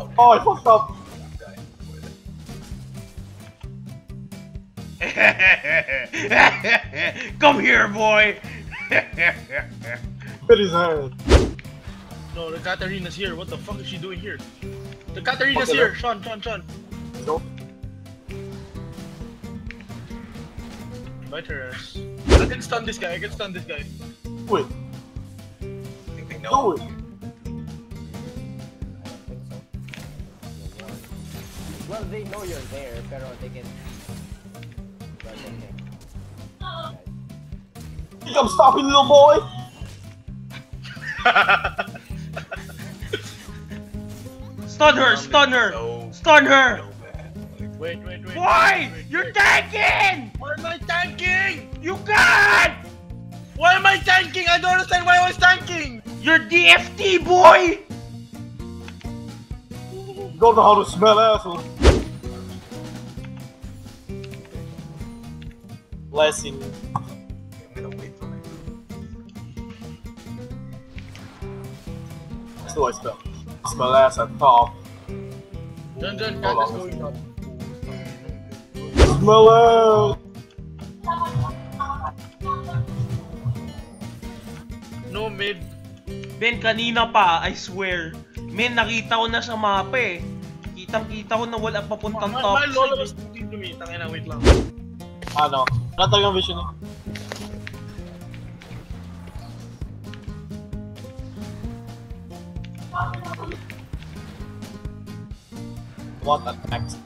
Oh, oh, I fucked up! Come here, boy! Hit his head. No, the Katarina's here. What the fuck is she doing here? The Katarina's fuck here! Sean! Nope. Bite her ass. I can stun this guy. Wait. No. Do it! Well, they know you're there, pero they can... You think I'm stopping, little boy? Stun her! Wait. Why? You're tanking! Why am I tanking? You got! Why am I tanking? I don't understand why I was tanking! You're DFT, boy! You don't know how to smell asshole. Blessing. I'm gonna wait for my food. So I smell ass at top. Dun, cat is going up. Smell ass! No mid. Ben, kanina pa, I swear. Men, nakita ko na sa map eh. Kitang-kita ko na wala papuntang top. My lolo was looking to me. Tangina, wait lang. Ano? Wala talagang vision eh. What an act.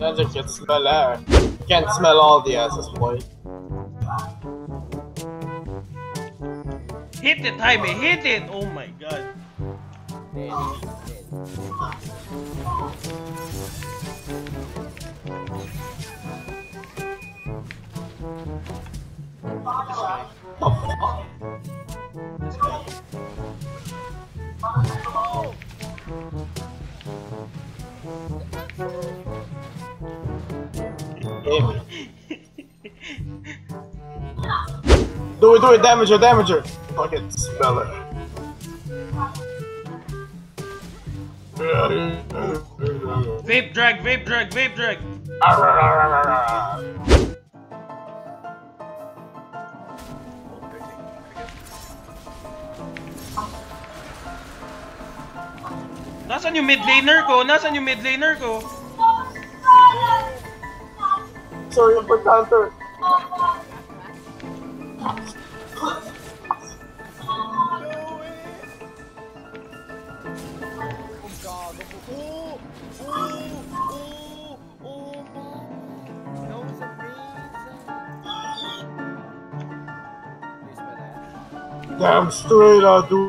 Dungeon can't smell air. Can't smell all the asses, boy. Hit it, Jaime! Hit it! Oh my god. Do it, damage her! Fucking spell it. Vape drag! Nasaan yung mid laner ko? Sorry, I'm for counter. Damn straight I do.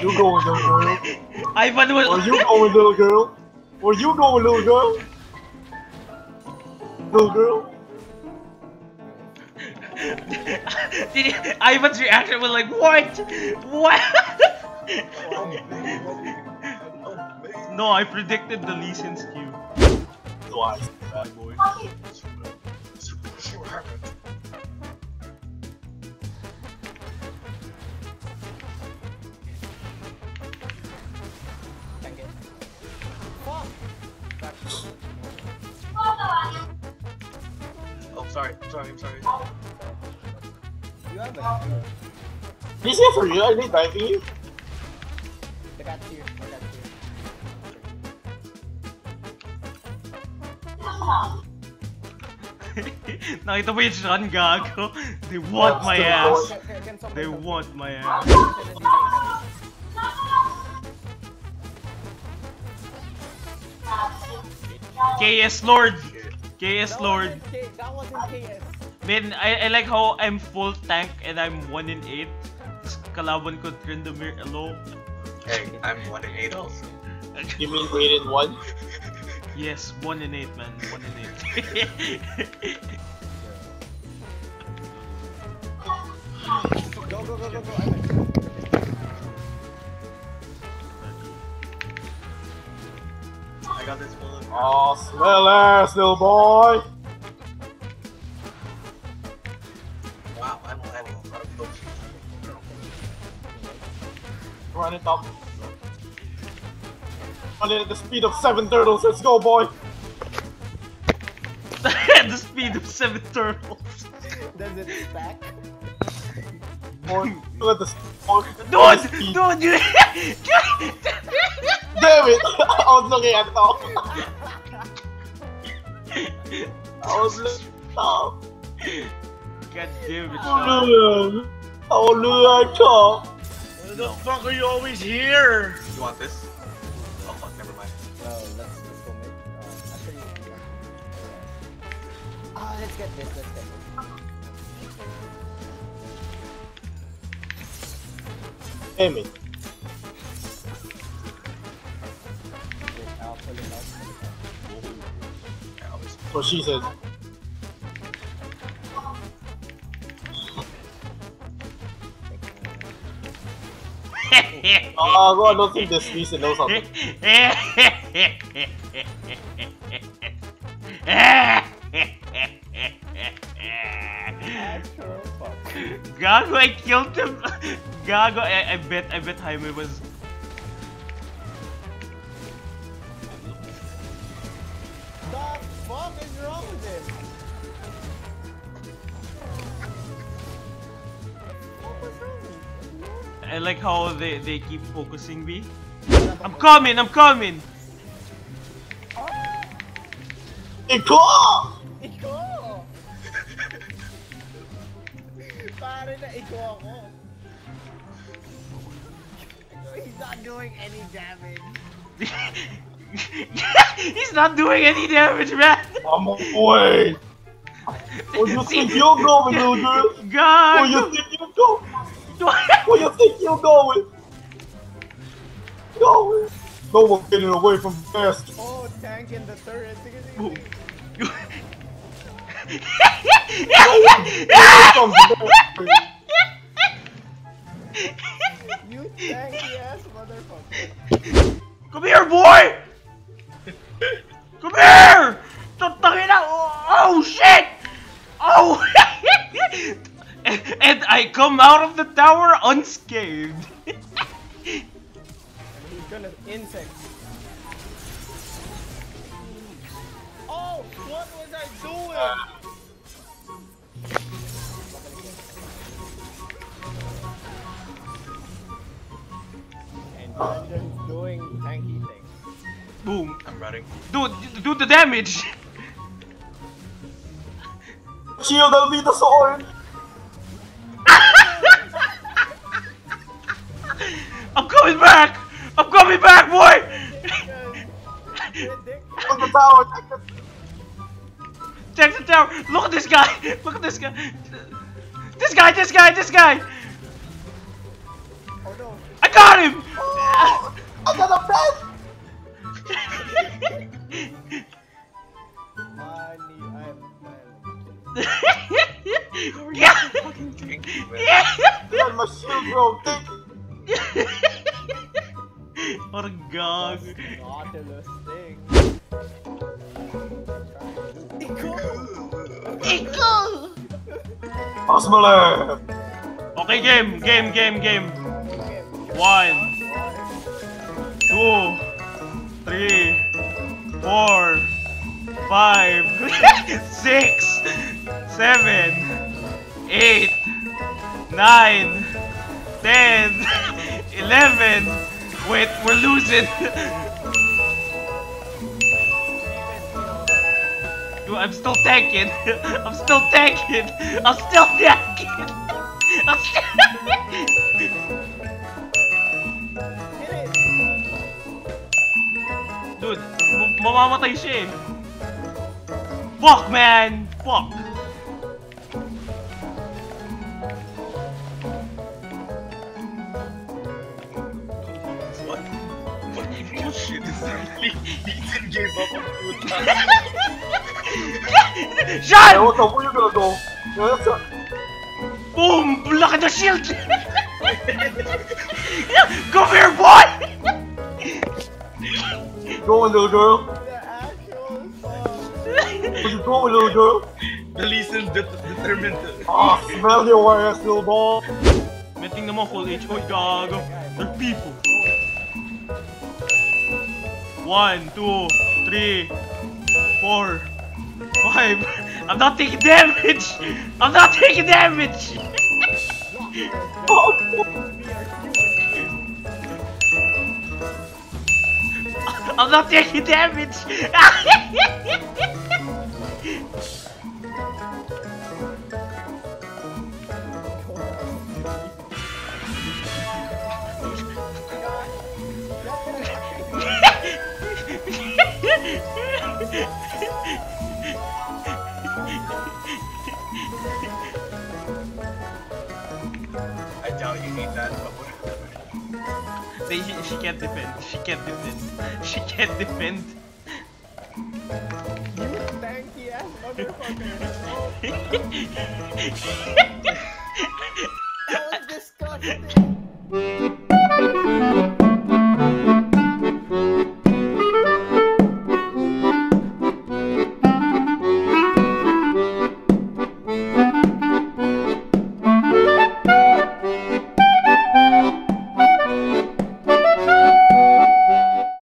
You going, little girl? Were you going, little girl? Little girl? Ivan's reaction was like, What? No, I predicted the Lee Sin's cue. Twice, bad boy. I'm sorry. You have a... He's here for you, I need diving you. I got you. Nakita mo yung run gago? They want my ass. They want my ass. KS Lord! That wasn't KS. Man, I like how I'm full tank and I'm 1 in 8. This kalaban could turn the mirror alone. Hey, I'm 1 in 8 also. You mean 8 in 1? Yes, 1 in 8 man, 1 in 8. Go. Oh, smell ass, little boy! Wow, I'm run it up. Run it at the speed of 7 turtles, let's go, boy! At the speed of 7 turtles! Does it back? Boy, let the dude! Dude, you... Damn it! I was looking at top. I was looking at top. God damn it, Sean. I was looking at top. What the fuck are you always here? You want this? Oh fuck, never mind. No, let's just go make it. Oh, let's get this, let's get this. Damn it. So she said. Oh God, I don't think this reason knows something. Gago, I killed him. Gago, I bet Jaime was. What is wrong with him? What was wrong with him? I like how they keep focusing me. I'm coming, I'm coming! Iko! Iko! Pare na Iko ako. He's not doing any damage. He's not doing any damage, man! I'm away! What you think you're going, dude? God! What you think you're going? What you think you're going? Going! No one getting away from fast. Oh, tank in the turret. No one from fast. You tanky ass motherfucker. Come here, boy! Come here! Oh shit! Oh! And I come out of the tower unscathed. He's gonna insect. Oh, what was I doing? And I'm just doing tanky things. Boom! I'm running. Do the damage! Shield, I'll be the sword! I'm coming back! I'm coming back, boy! Check the tower! Check the tower! Look at this guy! Look at this guy! This guy! This guy! This guy! Oh, no. I got him! Oh, I got a pet! Yeah. God, my shield, bro. Thank you. Oh God. Nautilus thing. Eagle. Osmoler. Okay, game. 1, 2, 3, 4, 5, 6, 7, 8, 9, 10, 11. Wait, we're losing. I'm still tanking. I'm still tanking. I'm still tanking. I'm still tanking. Dude, mamamatay siya eh. Fuck, man! Fuck! What? What bullshit is that? He didn't give up on you. Sean! What the fuck are you gonna go? Boom! Look at the shield! Go here, boy! Go on, little girl! Go, little girl. The listen determined. Ah, smell your ass, little ball. May tingnan mo, full age. Oy, gago. They're people. 1, 2, 3, 4, 5. I'm not taking damage! I'm not taking damage! Oh, I'm not taking damage! I doubt you need that, but whatever. She can't defend. She can't defend. She can't defend. You stanky ass motherfucker. That was disgusting.